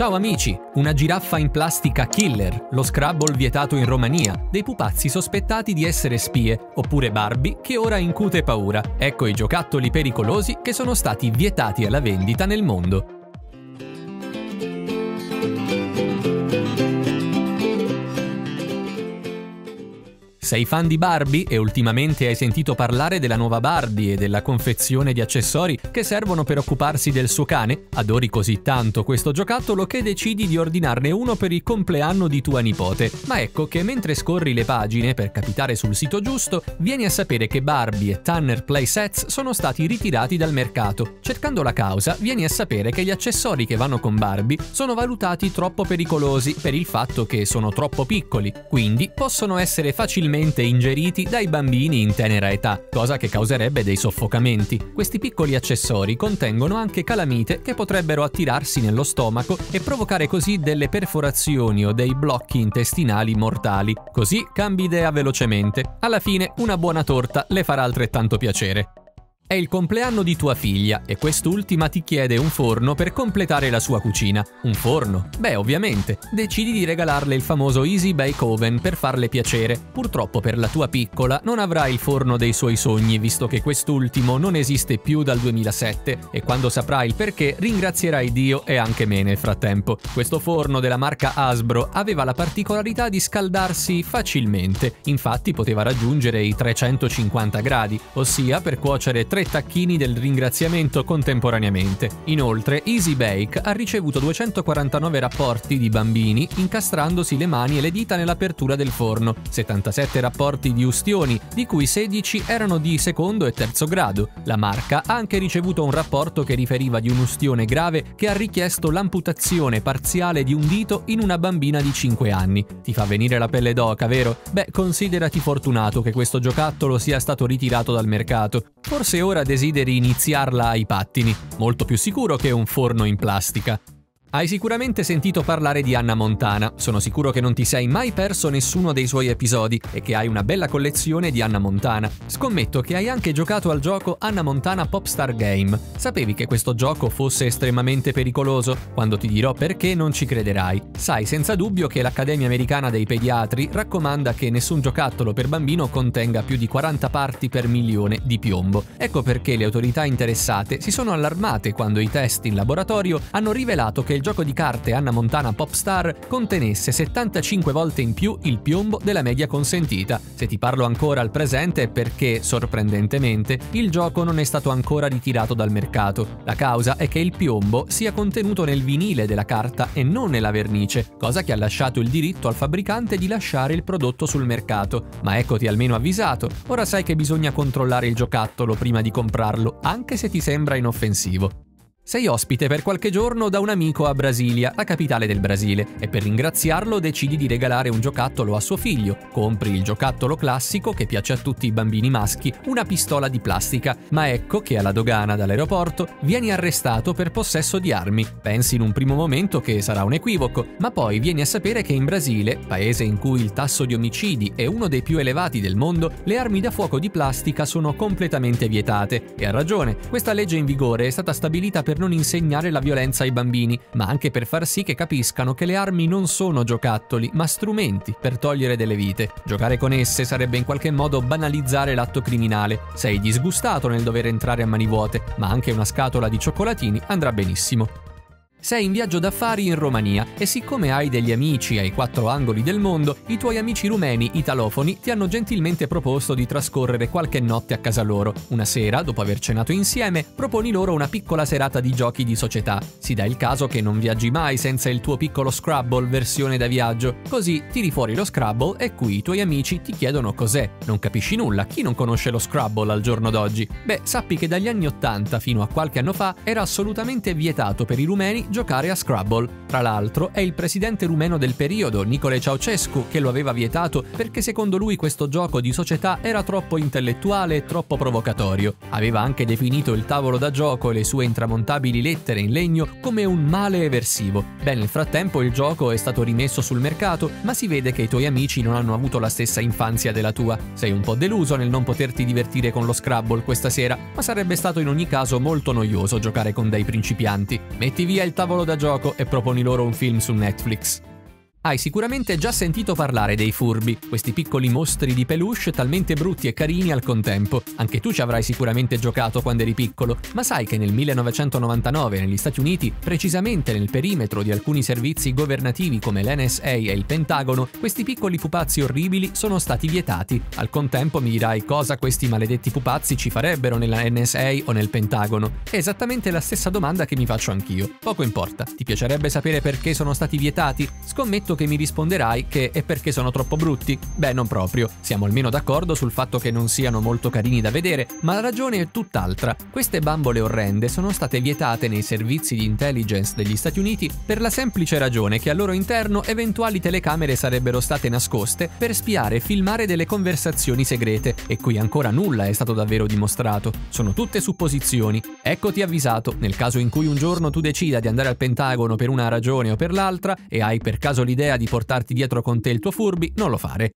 Ciao amici! Una giraffa in plastica killer, lo Scrabble vietato in Romania, dei pupazzi sospettati di essere spie, oppure Barbie che ora incute paura. Ecco i giocattoli pericolosi che sono stati vietati alla vendita nel mondo. Sei fan di Barbie e ultimamente hai sentito parlare della nuova Barbie e della confezione di accessori che servono per occuparsi del suo cane? Adori così tanto questo giocattolo che decidi di ordinarne uno per il compleanno di tua nipote. Ma ecco che mentre scorri le pagine per capitare sul sito giusto, vieni a sapere che Barbie e Tanner Playsets sono stati ritirati dal mercato. Cercando la causa, vieni a sapere che gli accessori che vanno con Barbie sono valutati troppo pericolosi per il fatto che sono troppo piccoli, quindi possono essere facilmente ingeriti dai bambini in tenera età, cosa che causerebbe dei soffocamenti. Questi piccoli accessori contengono anche calamite che potrebbero attirarsi nello stomaco e provocare così delle perforazioni o dei blocchi intestinali mortali. Così cambi idea velocemente. Alla fine una buona torta le farà altrettanto piacere. È il compleanno di tua figlia e quest'ultima ti chiede un forno per completare la sua cucina. Un forno? Beh, ovviamente. Decidi di regalarle il famoso Easy Bake Oven per farle piacere. Purtroppo per la tua piccola non avrà il forno dei suoi sogni, visto che quest'ultimo non esiste più dal 2007, e quando saprai il perché ringrazierai Dio e anche me nel frattempo. Questo forno della marca Hasbro aveva la particolarità di scaldarsi facilmente, infatti poteva raggiungere i 350 gradi, ossia per cuocere 3 tacchini del ringraziamento contemporaneamente. Inoltre, Easy Bake ha ricevuto 249 rapporti di bambini incastrandosi le mani e le dita nell'apertura del forno, 77 rapporti di ustioni, di cui 16 erano di secondo e terzo grado. La marca ha anche ricevuto un rapporto che riferiva di un ustione grave che ha richiesto l'amputazione parziale di un dito in una bambina di 5 anni. Ti fa venire la pelle d'oca, vero? Beh, considerati fortunato che questo giocattolo sia stato ritirato dal mercato. Forse ora desideri iniziarla ai pattini, molto più sicuro che un forno in plastica. Hai sicuramente sentito parlare di Hannah Montana, sono sicuro che non ti sei mai perso nessuno dei suoi episodi e che hai una bella collezione di Hannah Montana. Scommetto che hai anche giocato al gioco Hannah Montana Pop Star Game. Sapevi che questo gioco fosse estremamente pericoloso? Quando ti dirò perché non ci crederai. Sai senza dubbio che l'Accademia Americana dei Pediatri raccomanda che nessun giocattolo per bambino contenga più di 40 parti per milione di piombo. Ecco perché le autorità interessate si sono allarmate quando i test in laboratorio hanno rivelato che il gioco di carte Hannah Montana Pop Star contenesse 75 volte in più il piombo della media consentita. Se ti parlo ancora al presente è perché, sorprendentemente, il gioco non è stato ancora ritirato dal mercato. La causa è che il piombo sia contenuto nel vinile della carta e non nella vernice, cosa che ha lasciato il diritto al fabbricante di lasciare il prodotto sul mercato. Ma eccoti almeno avvisato, ora sai che bisogna controllare il giocattolo prima di comprarlo, anche se ti sembra inoffensivo. Sei ospite per qualche giorno da un amico a Brasilia, la capitale del Brasile, e per ringraziarlo decidi di regalare un giocattolo a suo figlio. Compri il giocattolo classico che piace a tutti i bambini maschi, una pistola di plastica, ma ecco che alla dogana dall'aeroporto vieni arrestato per possesso di armi. Pensi in un primo momento che sarà un equivoco, ma poi vieni a sapere che in Brasile, paese in cui il tasso di omicidi è uno dei più elevati del mondo, le armi da fuoco di plastica sono completamente vietate. E ha ragione, questa legge in vigore è stata stabilita per non insegnare la violenza ai bambini, ma anche per far sì che capiscano che le armi non sono giocattoli, ma strumenti per togliere delle vite. Giocare con esse sarebbe in qualche modo banalizzare l'atto criminale. Sei disgustato nel dover entrare a mani vuote, ma anche una scatola di cioccolatini andrà benissimo. Sei in viaggio d'affari in Romania e siccome hai degli amici ai 4 angoli del mondo, i tuoi amici rumeni italofoni ti hanno gentilmente proposto di trascorrere qualche notte a casa loro. Una sera, dopo aver cenato insieme, proponi loro una piccola serata di giochi di società. Si dà il caso che non viaggi mai senza il tuo piccolo Scrabble versione da viaggio. Così tiri fuori lo Scrabble e qui i tuoi amici ti chiedono cos'è. Non capisci nulla, chi non conosce lo Scrabble al giorno d'oggi? Beh, sappi che dagli anni 80 fino a qualche anno fa era assolutamente vietato per i rumeni giocare a Scrabble. Tra l'altro è il presidente rumeno del periodo, Nicolae Ceaușescu, che lo aveva vietato perché secondo lui questo gioco di società era troppo intellettuale e troppo provocatorio. Aveva anche definito il tavolo da gioco e le sue intramontabili lettere in legno come un male eversivo. Beh, nel frattempo il gioco è stato rimesso sul mercato, ma si vede che i tuoi amici non hanno avuto la stessa infanzia della tua. Sei un po' deluso nel non poterti divertire con lo Scrabble questa sera, ma sarebbe stato in ogni caso molto noioso giocare con dei principianti. Metti via il tavolo da gioco e proponi loro un film su Netflix. Hai sicuramente già sentito parlare dei Furby, questi piccoli mostri di peluche talmente brutti e carini al contempo. Anche tu ci avrai sicuramente giocato quando eri piccolo, ma sai che nel 1999 negli Stati Uniti, precisamente nel perimetro di alcuni servizi governativi come l'NSA e il Pentagono, questi piccoli pupazzi orribili sono stati vietati. Al contempo mi dirai cosa questi maledetti pupazzi ci farebbero nella NSA o nel Pentagono. È esattamente la stessa domanda che mi faccio anch'io. Poco importa, ti piacerebbe sapere perché sono stati vietati? Scommetto che mi risponderai che è perché sono troppo brutti. Beh, non proprio, siamo almeno d'accordo sul fatto che non siano molto carini da vedere, ma la ragione è tutt'altra. Queste bambole orrende sono state vietate nei servizi di intelligence degli Stati Uniti per la semplice ragione che al loro interno eventuali telecamere sarebbero state nascoste per spiare e filmare delle conversazioni segrete, e qui ancora nulla è stato davvero dimostrato. Sono tutte supposizioni. Eccoti avvisato, nel caso in cui un giorno tu decida di andare al Pentagono per una ragione o per l'altra e hai per caso l'idea di portarti dietro con te il tuo Furby, non lo fare.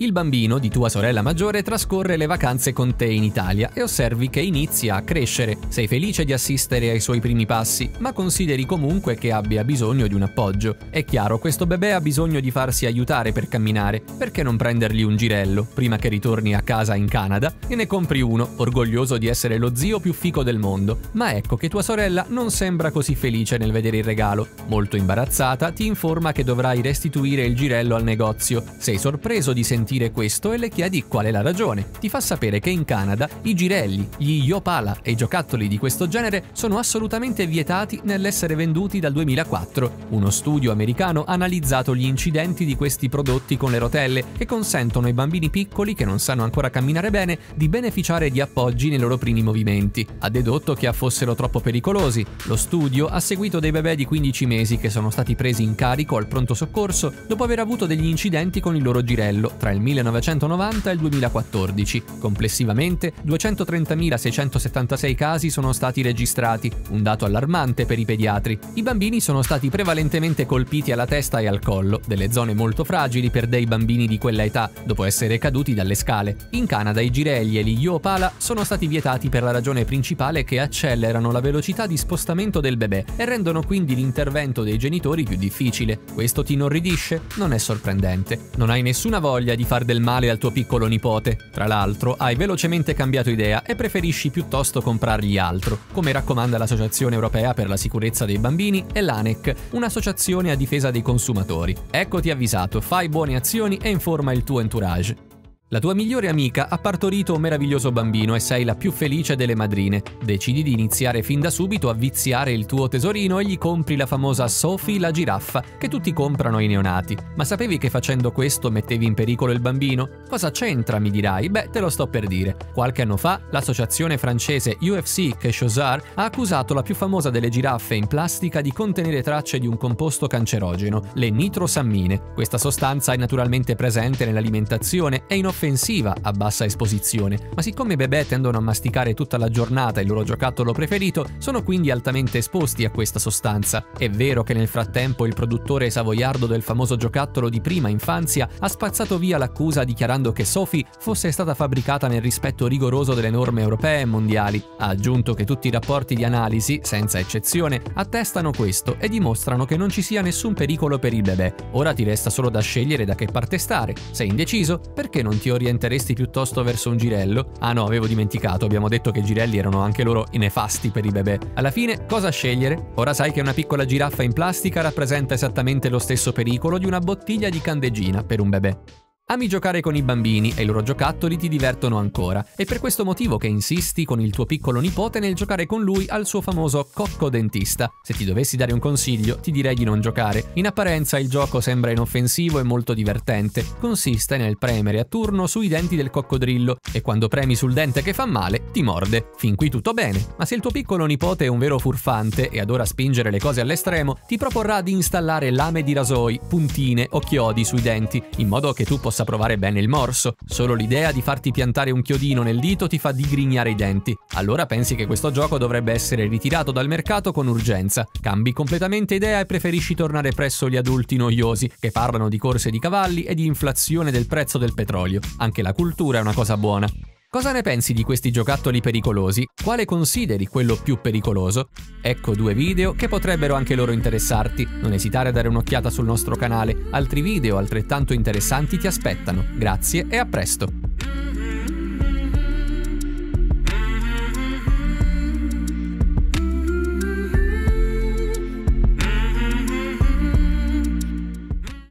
Il bambino di tua sorella maggiore trascorre le vacanze con te in Italia e osservi che inizia a crescere. Sei felice di assistere ai suoi primi passi, ma consideri comunque che abbia bisogno di un appoggio. È chiaro, questo bebè ha bisogno di farsi aiutare per camminare, perché non prendergli un girello prima che ritorni a casa in Canada e ne compri uno, orgoglioso di essere lo zio più fico del mondo. Ma ecco che tua sorella non sembra così felice nel vedere il regalo. Molto imbarazzata, ti informa che dovrai restituire il girello al negozio. Sei sorpreso di sentire questo e le chiedi qual è la ragione. Ti fa sapere che in Canada i girelli, gli yopala e i giocattoli di questo genere sono assolutamente vietati nell'essere venduti dal 2004. Uno studio americano ha analizzato gli incidenti di questi prodotti con le rotelle che consentono ai bambini piccoli che non sanno ancora camminare bene di beneficiare di appoggi nei loro primi movimenti. Ha dedotto che fossero troppo pericolosi. Lo studio ha seguito dei bebè di 15 mesi che sono stati presi in carico al pronto soccorso dopo aver avuto degli incidenti con il loro girello tra il 1990 e il 2014. Complessivamente 230.676 casi sono stati registrati, un dato allarmante per i pediatri. I bambini sono stati prevalentemente colpiti alla testa e al collo, delle zone molto fragili per dei bambini di quella età, dopo essere caduti dalle scale. In Canada i girelli e gli yopala sono stati vietati per la ragione principale che accelerano la velocità di spostamento del bebè e rendono quindi l'intervento dei genitori più difficile. Questo ti inorridisce? Non è sorprendente. Non hai nessuna voglia di far del male al tuo piccolo nipote. Tra l'altro, hai velocemente cambiato idea e preferisci piuttosto comprargli altro, come raccomanda l'Associazione Europea per la Sicurezza dei Bambini e l'ANEC, un'associazione a difesa dei consumatori. Eccoti avvisato, fai buone azioni e informa il tuo entourage. La tua migliore amica ha partorito un meraviglioso bambino e sei la più felice delle madrine. Decidi di iniziare fin da subito a viziare il tuo tesorino e gli compri la famosa Sophie la giraffa che tutti comprano ai neonati. Ma sapevi che facendo questo mettevi in pericolo il bambino? Cosa c'entra, mi dirai? Beh, te lo sto per dire. Qualche anno fa, l'associazione francese UFC Que Choisir ha accusato la più famosa delle giraffe in plastica di contenere tracce di un composto cancerogeno, le nitrosammine. Questa sostanza è naturalmente presente nell'alimentazione e in offensiva a bassa esposizione, ma siccome i bebè tendono a masticare tutta la giornata il loro giocattolo preferito, sono quindi altamente esposti a questa sostanza. È vero che nel frattempo il produttore savoiardo del famoso giocattolo di prima infanzia ha spazzato via l'accusa dichiarando che Sophie fosse stata fabbricata nel rispetto rigoroso delle norme europee e mondiali. Ha aggiunto che tutti i rapporti di analisi, senza eccezione, attestano questo e dimostrano che non ci sia nessun pericolo per il bebè. Ora ti resta solo da scegliere da che parte stare. Sei indeciso? Perché non ti orienteresti piuttosto verso un girello? Ah no, avevo dimenticato, abbiamo detto che i girelli erano anche loro nefasti per i bebè. Alla fine, cosa scegliere? Ora sai che una piccola giraffa in plastica rappresenta esattamente lo stesso pericolo di una bottiglia di candeggina per un bebè. Ami giocare con i bambini e i loro giocattoli ti divertono ancora. È per questo motivo che insisti con il tuo piccolo nipote nel giocare con lui al suo famoso cocco dentista. Se ti dovessi dare un consiglio, ti direi di non giocare. In apparenza il gioco sembra inoffensivo e molto divertente. Consiste nel premere a turno sui denti del coccodrillo e quando premi sul dente che fa male, ti morde. Fin qui tutto bene, ma se il tuo piccolo nipote è un vero furfante e adora spingere le cose all'estremo, ti proporrà di installare lame di rasoi, puntine o chiodi sui denti, in modo che tu possa provare bene il morso. Solo l'idea di farti piantare un chiodino nel dito ti fa digrignare i denti. Allora pensi che questo gioco dovrebbe essere ritirato dal mercato con urgenza. Cambi completamente idea e preferisci tornare presso gli adulti noiosi che parlano di corse di cavalli e di inflazione del prezzo del petrolio. Anche la cultura è una cosa buona. Cosa ne pensi di questi giocattoli pericolosi? Quale consideri quello più pericoloso? Ecco due video che potrebbero anche loro interessarti. Non esitare a dare un'occhiata sul nostro canale, altri video altrettanto interessanti ti aspettano. Grazie e a presto!